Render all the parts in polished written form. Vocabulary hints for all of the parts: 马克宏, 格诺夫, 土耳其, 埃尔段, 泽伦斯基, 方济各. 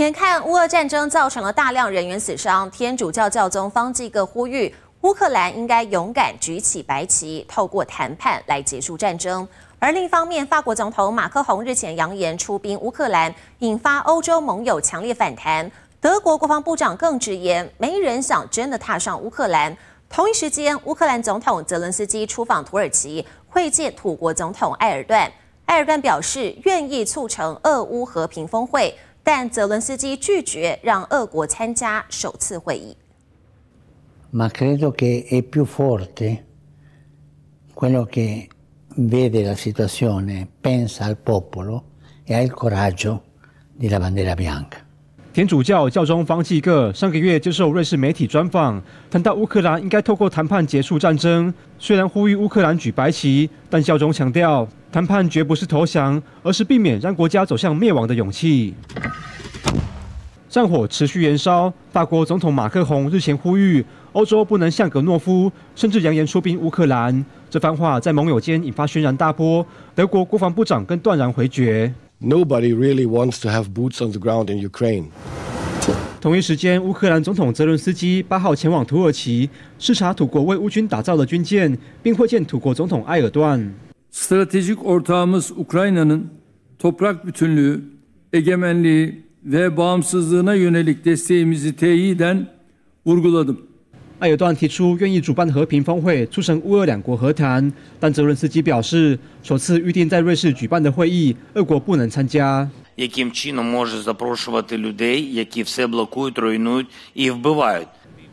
眼看乌俄战争造成了大量人员死伤，天主教教宗方济各呼吁乌克兰应该勇敢举起白旗，透过谈判来结束战争。而另一方面，法国总统马克宏日前扬言出兵乌克兰，引发欧洲盟友强烈反弹。德国国防部长更直言，没人想真的踏上乌克兰。同一时间，乌克兰总统泽伦斯基出访土耳其，会见土国总统埃尔段。埃尔段表示愿意促成俄乌和平峰会。 但泽伦斯基拒绝让俄国参加首次会议。Ma credo che è più forte quello che vede la situazione, pensa al popolo e ha il coraggio della bandiera bianca. 天主教教宗方济各上个月接受瑞士媒体专访，谈到乌克兰应该透过谈判结束战争。虽然呼吁乌克兰举白旗，但教宗强调，谈判绝不是投降，而是避免让国家走向灭亡的勇气。战火持续延烧，法国总统马克宏日前呼吁欧洲不能像格诺夫，甚至扬言出兵乌克兰。这番话在盟友间引发轩然大波，德国国防部长更断然回绝。 Nobody really wants to have boots on the ground in Ukraine. 同一时间，乌克兰总统泽伦斯基8号前往土耳其视察土国为乌军打造的军舰，并会见土国总统埃尔段。Stratejik ortağımız Ukrayna'nın toprak bütünlüğü, egemenliği ve bağımsızlığına yönelik desteğimizi teyiden vurguladım. 埃尔段提出愿意主办和平峰会，促成乌俄两国和谈，但泽伦斯基表示，首次预定在瑞士举办的会议，俄国不能参加。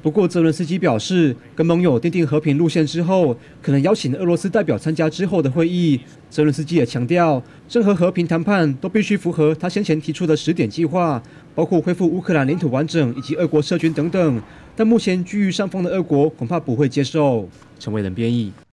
不过，泽伦斯基表示，跟盟友奠定和平路线之后，可能邀请俄罗斯代表参加之后的会议。泽伦斯基也强调，任何和平谈判都必须符合他先前提出的10点计划，包括恢复乌克兰领土完整以及俄国撤军等等。 但目前居于上风的俄国恐怕不会接受。陈伟仁编译。